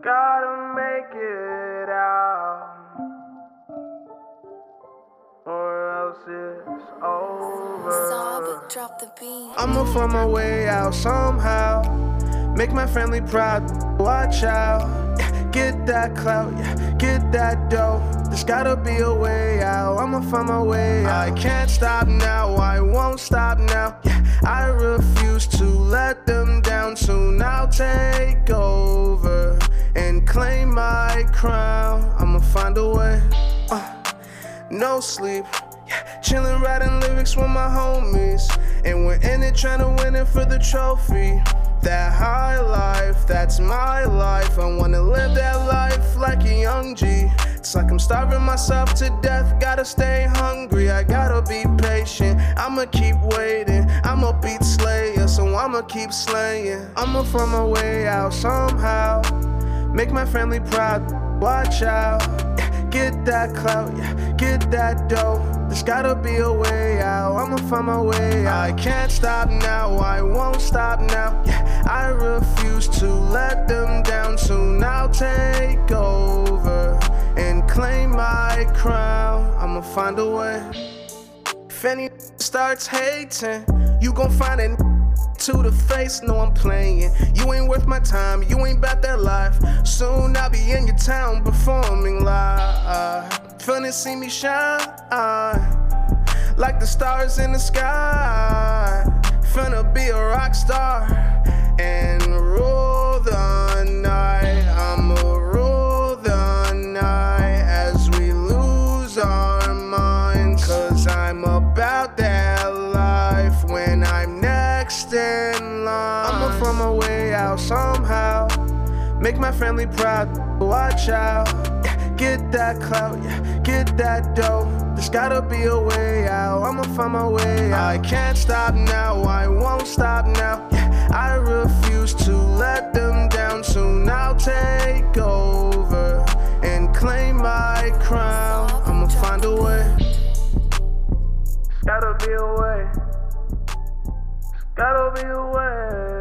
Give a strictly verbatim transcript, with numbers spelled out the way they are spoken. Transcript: Gotta make it out, or else it's over. Sob, drop the beat. I'ma find my way out somehow. Make my family proud, watch out. Get that clout, yeah, get that dough. There's gotta be a way out, I'ma find my way out. I can't stop now, I won't stop now, yeah. I refuse to let them down. Soon I'll take over and claim my crown. I'ma find a way, uh, no sleep, yeah. Chillin' writing lyrics with my homies, and we're in it tryna win it for the trophy. That high life, that's my life. I wanna live that life like a young G. It's like I'm starving myself to death. Gotta stay hungry, I gotta be patient. I'ma keep waiting, I'ma beat Slayer, so I'ma keep slaying. I'ma find my way out somehow. Make my family proud, watch out. Get that clout, yeah, get that dough. There's gotta be a way out, I'ma find my way out. I can't stop now, I won't stop now, yeah. I refuse to let them down. Soon I'll take over and claim my crown. I'ma find a way. If any starts hating, you gon' find it to the face, no I'm playing. You ain't worth my time, you ain't about that life. Soon I'll be in your town performing live. Finna see me shine like the stars in the sky. Finna be a rock star and rule the night. I'ma rule the night as we lose our minds. Cause I'm about that life when I'm next in line. I'ma find my way out somehow. Make my family proud, watch out. Get that clout, yeah, get that dough. There's gotta be a way out, I'ma find my way out. I can't stop now, I won't stop now, yeah. I refuse to let them down. Soon I'll take over and claim my crown. I'ma find a way. There's gotta be a way. There's gotta be a way.